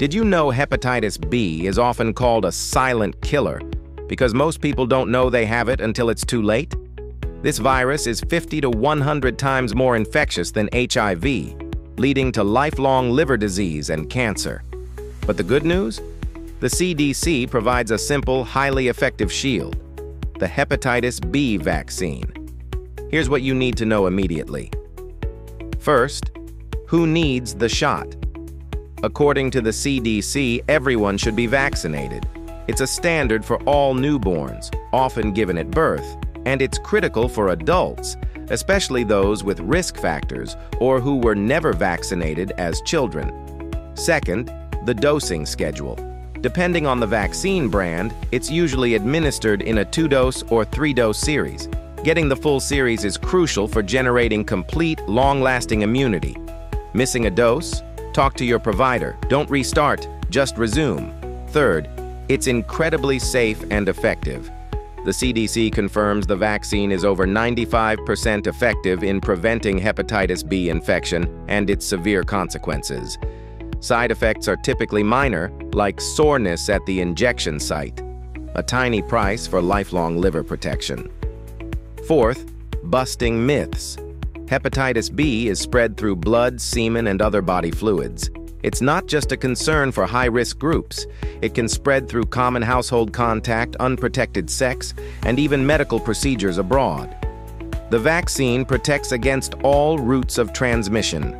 Did you know hepatitis B is often called a silent killer because most people don't know they have it until it's too late? This virus is 50 to 100 times more infectious than HIV, leading to lifelong liver disease and cancer. But the good news? The CDC provides a simple, highly effective shield, the hepatitis B vaccine. Here's what you need to know immediately. First, who needs the shot? According to the CDC, everyone should be vaccinated. It's a standard for all newborns, often given at birth, and it's critical for adults, especially those with risk factors or who were never vaccinated as children. Second, the dosing schedule. Depending on the vaccine brand, it's usually administered in a 2-dose or 3-dose series. Getting the full series is crucial for generating complete, long-lasting immunity. Missing a dose? Talk to your provider. Don't restart, just resume. Third, it's incredibly safe and effective. The CDC confirms the vaccine is over 95% effective in preventing hepatitis B infection and its severe consequences. Side effects are typically minor, like soreness at the injection site, a tiny price for lifelong liver protection. Fourth, busting myths. Hepatitis B is spread through blood, semen, and other body fluids. It's not just a concern for high-risk groups. It can spread through common household contact, unprotected sex, and even medical procedures abroad. The vaccine protects against all routes of transmission.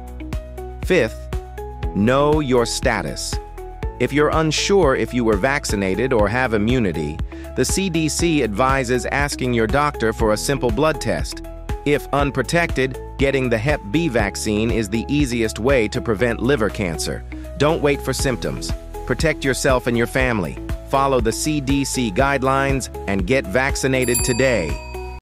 Fifth, know your status. If you're unsure if you were vaccinated or have immunity, the CDC advises asking your doctor for a simple blood test. If unprotected, getting the Hep B vaccine is the easiest way to prevent liver cancer. Don't wait for symptoms. Protect yourself and your family. Follow the CDC guidelines and get vaccinated today.